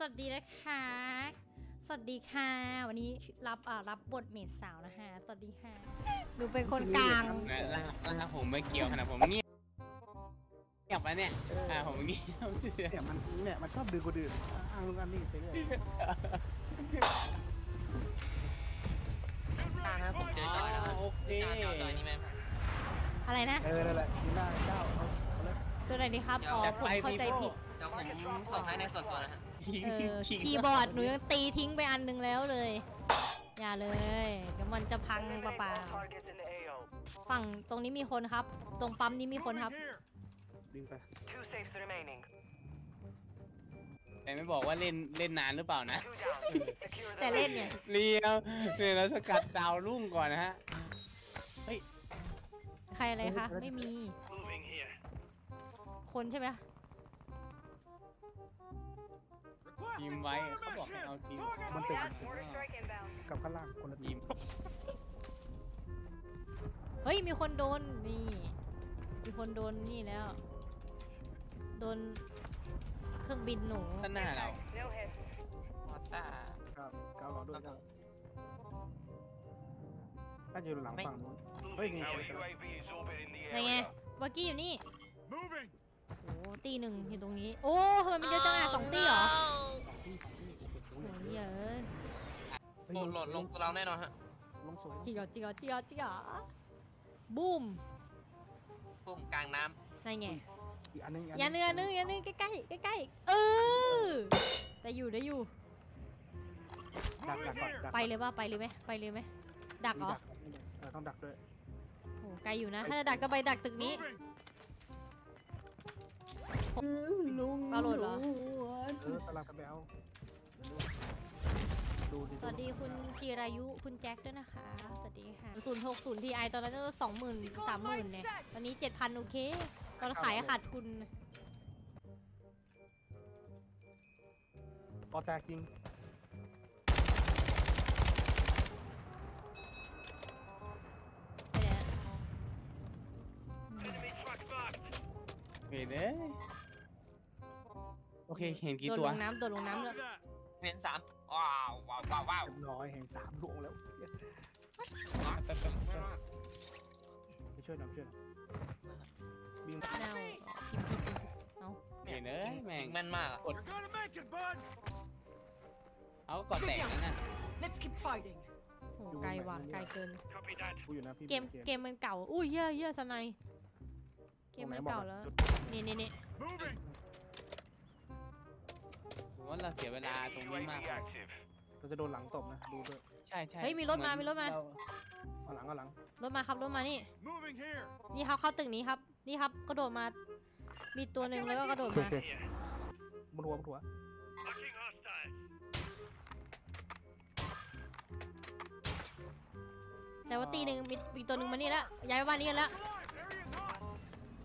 สวัสดีนะคะสวัสดีค่ะวันนี้รับบทเมดสาวนะคะสวัสดีค่ะหนูเป็นคนกลางแล้วผมไม่เกี่ยวขนาดผมเงียบเงียบไปเนี่ยผมเงียบเนี่ยมันชอบดึงคนอื่นอ้างนู่นอ้างนี่ไปเรื่อยตาครับผมเจอจอยแล้วจอยนี่ไหมอะไรนะนั่นแหละนี่หน้าเจ้าตัวไหนดีครับอ๋อผมเข้าใจผิดเดี๋ยวผมส่งให้ในส่วนตัวนะฮะคีย์บอร์ดหนูยังตีทิ้งไปอันนึงแล้วเลยอย่าเลยเดี๋ยวมันจะพังเปล่าๆฝั่งตรงนี้มีคนครับตรงปั๊มนี้มีคนครับดึงไปแต่ไม่บอกว่าเล่นนานหรือเปล่านะแต่เล่นเนี่ยเรียนแล้วสกัดดาวรุ่งก่อนนะฮะเฮ้ยใครอะไรคะไม่มีคนใช่ไหมทีมไว้เขาบอกให้เอาทีมมันติดกับข้างล่างคนละทีมเฮ้ยมีคนโดนนี่มีคนโดนนี่แล้วโดนเครื่องบินหนูข้างหน้าเรามอเตอร์ครับก้าวรอด้วยครับถ้าอยู่หลังฝั่งนู้นเฮ้ยยังไงวากี้อยู่นี่โอ้ตีหนึ่งอยู่ตรงนี้โอ้ทำไมมันเยอะจังอ่ะสองตีเหรอโอ้ยเยอะหล่นลงตัวเราแน่นอนฮะลงสวยจิ๋วบูมบูมกลางน้ำนั่นไงอย่าเนื้อใกล้แต่ได้อยู่ไปเลยไหมดักเหรอต้องดักด้วยโอ้ไกลอยู่นะถ้าจะดักก็ไปดักตึกนี้ปลาโหลดเหรอตลาดกระเบลสวัสดีคุณกีรายุคุณแจ็คด้วยนะคะสวัสดีค่ะ060 Ti ตอนนั้นก็20,000 30,000เนี่ยตอนนี้7,000โอเคตอนขายขาดทุนพอแตกจริงโอเคเห็นกี่ตัวโดนลงน้ำแล้วเห็น3ว้าวน้อยเห็น3ลูกแล้วไปช่วยบินเอาเห็นเลยแม่งมันมากอดเอากดแตกนั่นน่ะไกลว่ะไกลเกินเกมมันเก่าอุ้ยเยอะสไนเกมมันเก่าแล้วนี่ผมว่าเราเสียเวลาตรงนี้มากเราจะโดนหลังตบนะดูด้วยใช่เฮ้ยมีรถมาเอาหลังรถมานี่ครับเข้าตึกนี้ครับนี่ครับกระโดดมามีตัวหนึ่งแล้วก็กระโดดมาบนหัวแต่ว่าตีหนึ่งมีตัวหนึ่งมานี่แล้วย้ายไปบ้านนี้กันแล้ว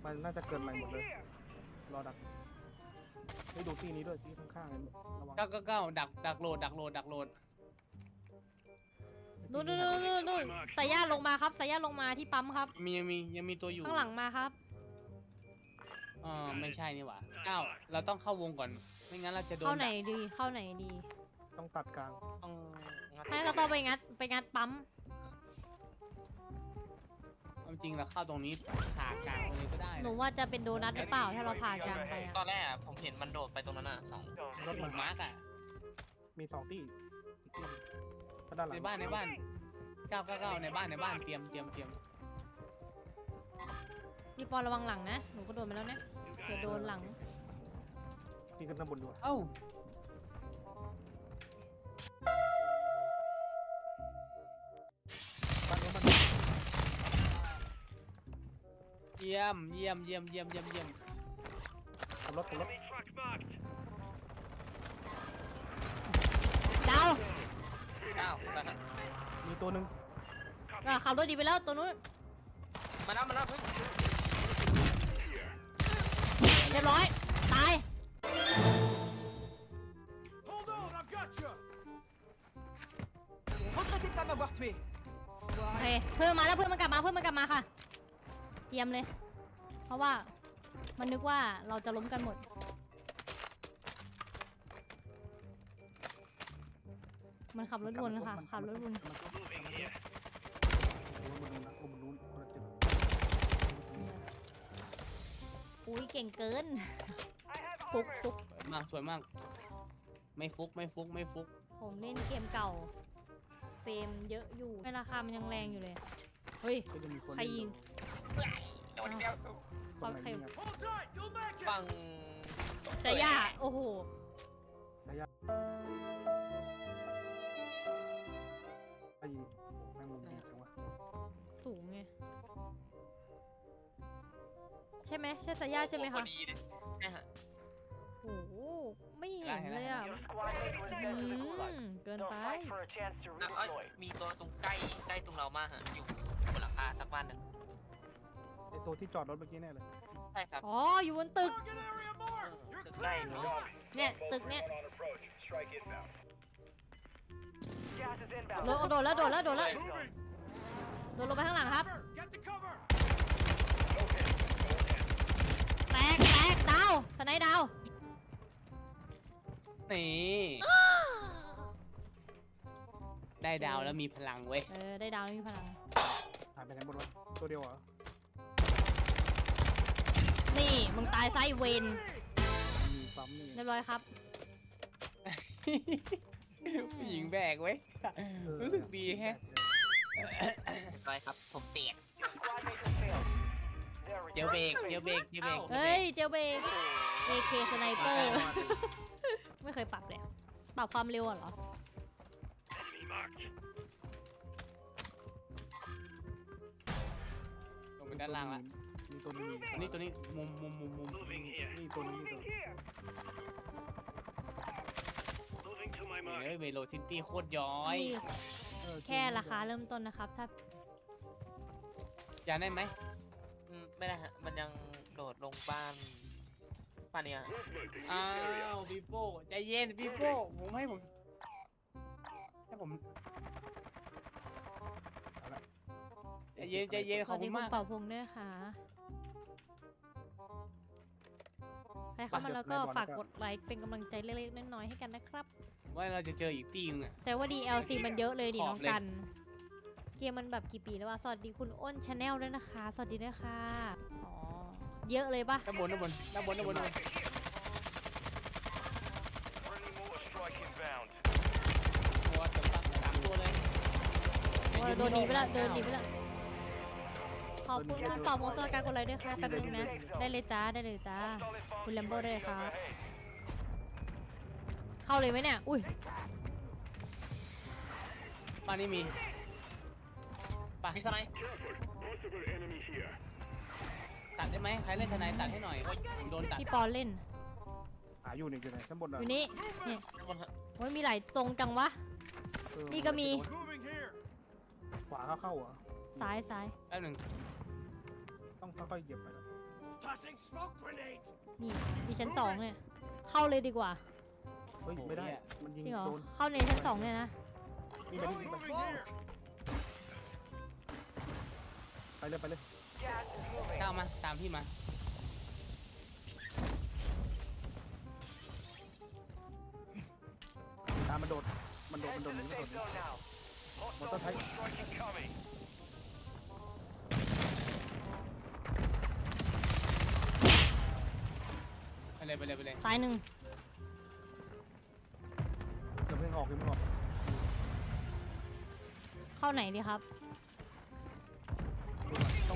มันน่าจะเกินใหม่หมดเลยรอดักให้ดูที่นี้ด้วยที่ข้างๆนั้นระวังก้าวดักโหลดนู่นสายญาติลงมาที่ปั๊มครับยังมีตัวอยู่ข้างหลังมาครับไม่ใช่นี่หว่าก้าวเราต้องเข้าวงก่อนไม่งั้นเราจะโดนเข้าไหนดีต้องตัดกลางให้เราต้องไปงัดปั๊มจริงเราเข้าตรงนี้ผ่ากลางเลยก็ได้หนูว่าจะเป็นโดนัทหรือเปล่าถ้าเราผ่ากลางไปตอนแรกผมเห็นมันโดดไปตรงนั้นอ่ะ2รถหมุนมาร์กอ่ะมี2ที่ในบ้าน999ในบ้านเตรียมพี่ปอนระวังหลังนะหนูก็โดนไปแล้วนะจะโดนหลังพี่ก็ต้องบนด้วยเอ้าเยี่ยมรถดาวมีตัวหนึ่งขับรถดีไปแล้วตัวนู้นมาแล้วเรียบร้อยตายเฮ้ยเพื่อนมันกลับมาค่ะเตรียมเลยเพราะว่ามันนึกว่าเราจะล้มกันหมด มันขับรถวนค่ะขับรถวนอุ้ยเก่งเกินฟุกฟุกมากสวยมากไม่ฟุกไม่ฟุกไม่ฟุกผมเล่นเกมเก่าเฟรมเยอะอยู่ไม่ราคามันยังแรงอยู่เลยเฮ้ยใครยิงความเค็มปังแต่ยากโอ้โหสูงไงใช่ไหมใช่สายยาใช่ไหมคะโอ้โหไม่เห็นเลยอ่ะเกินไปมีตัวตรงใกล้ใกล้ตรงเรามากฮะอยู่บนหลังคาสักวันหนึ่งไอตัวที่จอดรถเมื่อกี้แน่เลยใช่ครับอ๋ออยู่บนตึกตึกใกล้เนี่ยตึกเนี่ยโดนแล้วโดนแล้วโดนแล้วโดนลงไปข้างหลังครับแตกแตกดาวสไนด์ดาวนี่ได้ดาวแล้วมีพลังเว้ยได้ดาวแล้วมีพลังหายไปไหนหมดวะตัวเดียวเหรอนี่มึงตายไซเวนเรียบร้อยครับผู้หญิงแบกเว้ยรู้สึกดีแฮะไปครับผมเตียกเจลเบกเจลเบกเจลเบกเฮ้ยเจลเบก AK สไนเปอร์ไม่เคยปรับเลยปรับความเร็วเหรอลงไปด้านล่างละนี่ตัวนี้ตัวนี้มุมนี่ตัวนี้เฮ้ยเวโรซิตี้โคตรย้อยแค่ราคาเริ่มต้นนะครับถ้าจะได้ไหมไม่ได้ฮะมันยังโดดลงบ้านเนี่ยอ้าวปีโป้ใจเย็นปีโป้ผมให้ผมใจเย็นขอบคุณมากเป่าพงด้วยค่ะใครเข้ามาแล้วก็ฝากกดไลค์เป็นกำลังใจเล็กๆน้อยๆให้กันนะครับว่าเราจะเจออีกตีนึงอะแต่ว่า DLC มันเยอะเลยดิน้องกันเกมมันแบบกี่ปีแล้ววะสวัสดีคุณอ้นชาแนลด้วยนะคะสวัสดีด้วยค่ะอ๋อเยอะเลยปะด้านบนตัวเต็มตั้งสามตัวเลยโดนหนีไปละขอบคุณคุณปอบของสวัสดิการกดไลค์ด้วยค่ะแป๊บนึงนะได้เลยจ้าคุณแลมโบ้ได้เลยค่ะเข้าเลยไหมเนี่ยอุ้ยป่านี่มีป่ามีสไนด์ตัดได้ไหมใครเล่นสไนด์ตัดให้หน่อยโดนตัดพี่ปอนเล่นอยู่นี่ชั้นบนอยู่นี่โอ้ยมีหลายตรงจังวะนี่ก็มีขวาเข้าเหรอซ้ายแป๊บนึงต้องค่อยๆเหยียบไปนี่มีชั้นสองเนี่ยเข้าเลยดีกว่าไม่ได้มันยิงโดนเข้าในชั้นสองเนี่ยนะไปเลยตามมาตามพี่มาตามมันโดดมันต้องใช้ไปเลยซ้ายหนึ่งเพิ่งออกเข้าไหนดีครับต้อ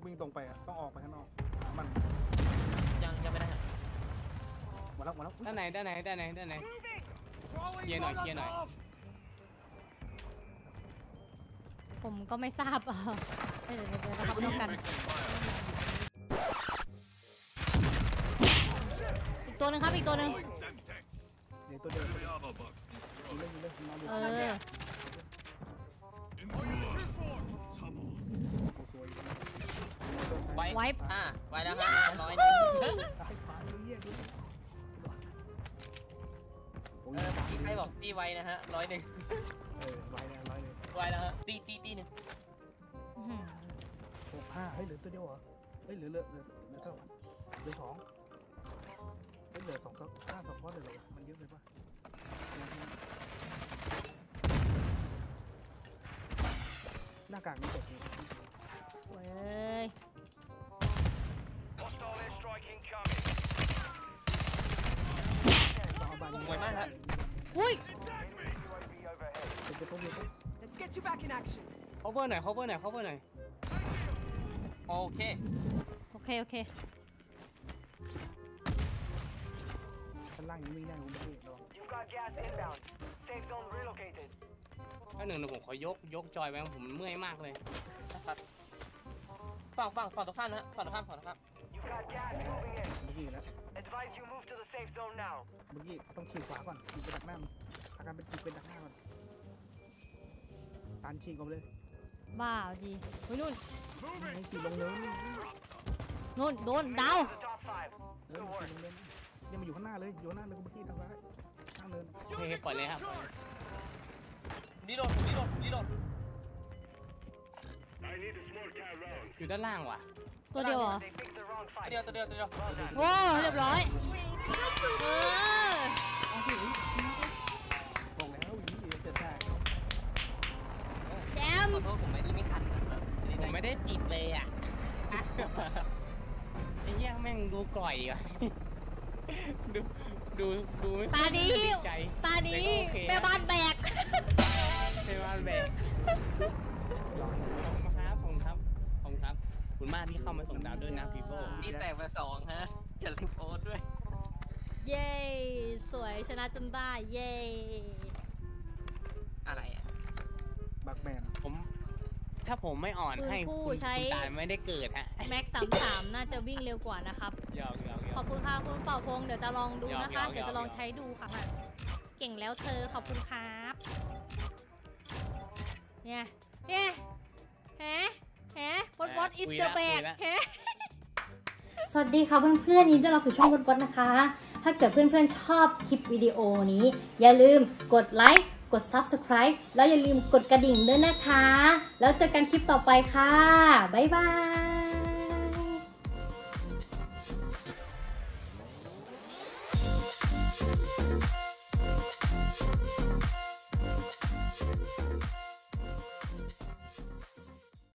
งวิ่งตรงไปอ่ะต้องออกไปข้างนอกมันยังไม่ได้หมดแล้วด้านไหนเคียร์หน่อยผมก็ไม่ทราบเดี๋ยวนะครับร่วมกันตัวนึงครับอีกตัวนึงไวป์ไวแล้วครับร้อยพี่ใครบอกตีไวนะฮะ100ไวแล้วฮะตีหนึ่ง65เฮ้ยเหลือตัวเดียวเหรอเฮ้ยเหลือเท่าไหร่เหลือ2 เหลือสองข้าสองข้อเลยมันเยอะเลยปะหน้ากากมีตกอยู่เว้ยสวยมากครับอุ้ยLet's get you back in action. Cover หน่อย cover หน่อย cover หน่อยโอเคโอเคโอเคชั้นล่างยังไม่ได้ผมไม่ได้หรอกแค่หนึ่งนะผมขอยกจอยไปผมเมื่อยมากเลยนะครับฝั่งตรงข้ามนะฝั่งตรงข้ามเมื่อกี้แล้วเมื่อกี้ต้องขี่ขวาก่อนขี่ไปดักหน้ามันอาการเป็นขี่เป็นดักหน้าก่อนตันขี่กันเลยบ้าดีเฮ้ยนุ่นขี่ลงเลยนุ่นโดนดาวยังมาอยู่ข้างหน้าเลยอยู่ข้างหน้าเลยเมื่อกี้ทำร้ายข้างเนินเฮ้ยปล่อยเลยครับรีโหลดอยู่ด้านล่างว่ะตัวเดียวเหรอตัวเดียวโอ้เรียบร้อยบอกแล้วยิงเดียวจะได้แจมขอโทษผมไม่ได้ไม่ทันผมไม่ได้ติดเลยอ่ะไอ้เหี้ยแม่งดูกล่อยว่ะดูตาดีตาดีแม่บ้านแบกผมครับคุณมากที่เข้ามาส่งดาวด้วยนะพี่โป้นี่แตกมา2ฮะอย่าลืมโอ๊ตด้วยเย้สวยชนะจนได้เย้อะไรอ่ะบักแมนผมถ้าผมไม่อ่อนให้คุณตายไม่ได้เกิดฮะแม็ก33น่าจะวิ่งเร็วกว่านะครับขอบคุณค่ะคุณเป่าพงเดี๋ยวจะลองดูนะคะเดี๋ยวจะลองใช้ดูค่ะเก่งแล้วเธอขอบคุณครับเนี่ยWhat is the bag สวัสดีค่ะเพื่อนๆยินดีต้อนรับสู่ช่องบอทบอทนะคะถ้าเกิดเพื่อนๆชอบคลิปวิดีโอนี้อย่าลืมกดไลค์กด Subscribe แล้วอย่าลืมกดกระดิ่งด้วยนะคะแล้วเจอกันคลิปต่อไปค่ะบ๊ายบาย